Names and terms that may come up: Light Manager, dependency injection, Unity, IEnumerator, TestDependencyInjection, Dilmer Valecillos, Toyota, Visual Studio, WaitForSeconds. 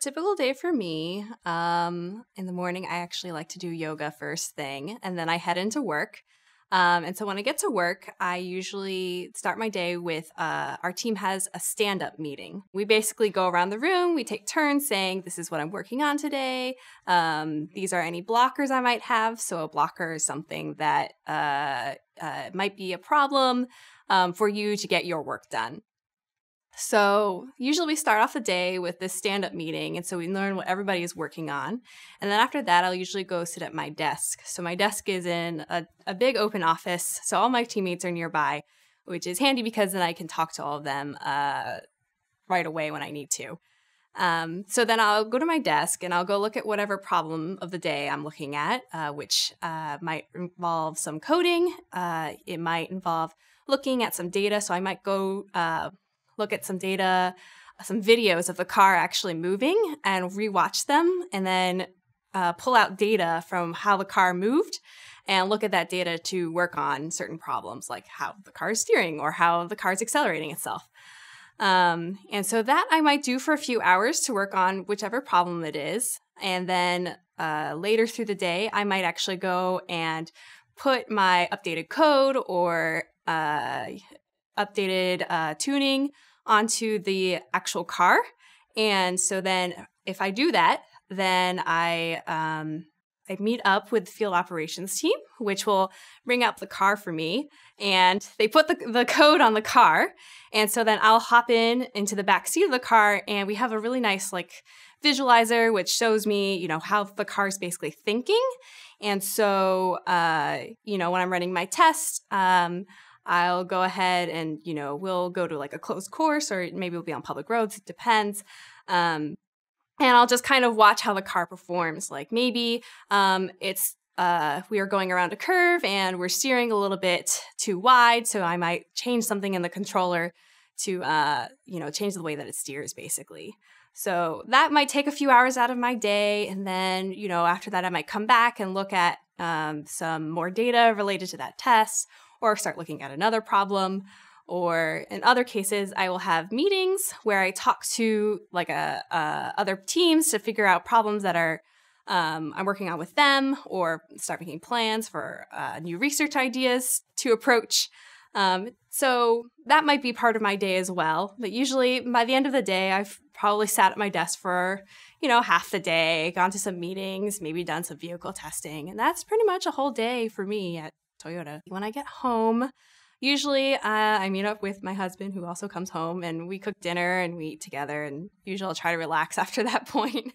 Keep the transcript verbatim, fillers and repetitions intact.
Typical day for me, um, in the morning, I actually like to do yoga first thing, and then I head into work. Um, and so when I get to work, I usually start my day with uh, our team has a stand-up meeting. We basically go around the room. We take turns saying, this is what I'm working on today. Um, these are any blockers I might have. So a blocker is something that uh, uh, might be a problem um, for you to get your work done. So usually we start off the day with this stand-up meeting, and so we learn what everybody is working on. And then after that, I'll usually go sit at my desk. So my desk is in a, a big open office, so all my teammates are nearby, which is handy because then I can talk to all of them uh, right away when I need to. Um, so then I'll go to my desk and I'll go look at whatever problem of the day I'm looking at, uh, which uh, might involve some coding. Uh, it might involve looking at some data, so I might go uh, look at some data, some videos of the car actually moving and rewatch them, and then uh, pull out data from how the car moved and look at that data to work on certain problems like how the car is steering or how the car is accelerating itself. Um, and so that I might do for a few hours to work on whichever problem it is. And then uh, later through the day, I might actually go and put my updated code or uh, updated uh, tuning onto the actual car. And so then if I do that, then I, um, I meet up with the field operations team, which will bring up the car for me. And they put the, the code on the car. And so then I'll hop in into the back seat of the car, and we have a really nice like visualizer, which shows me, you know, how the car is basically thinking. And so, uh, you know, when I'm running my test, um, I'll go ahead and, you know, we'll go to like a closed course, or maybe we'll be on public roads. It depends. Um, and I'll just kind of watch how the car performs. Like maybe um, it's uh, we are going around a curve and we're steering a little bit too wide. So I might change something in the controller to, uh, you know, change the way that it steers basically. So that might take a few hours out of my day. And then, you know, after that, I might come back and look at um, some more data related to that test, or start looking at another problem. Or in other cases, I will have meetings where I talk to like a, a other teams to figure out problems that are um, I'm working on with them, or start making plans for uh, new research ideas to approach. Um, so that might be part of my day as well. But usually by the end of the day, I've probably sat at my desk for, you know, half the day, gone to some meetings, maybe done some vehicle testing. And that's pretty much a whole day for me at Toyota. When I get home, usually uh, I meet up with my husband, who also comes home, and we cook dinner and we eat together, and usually I'll try to relax after that point.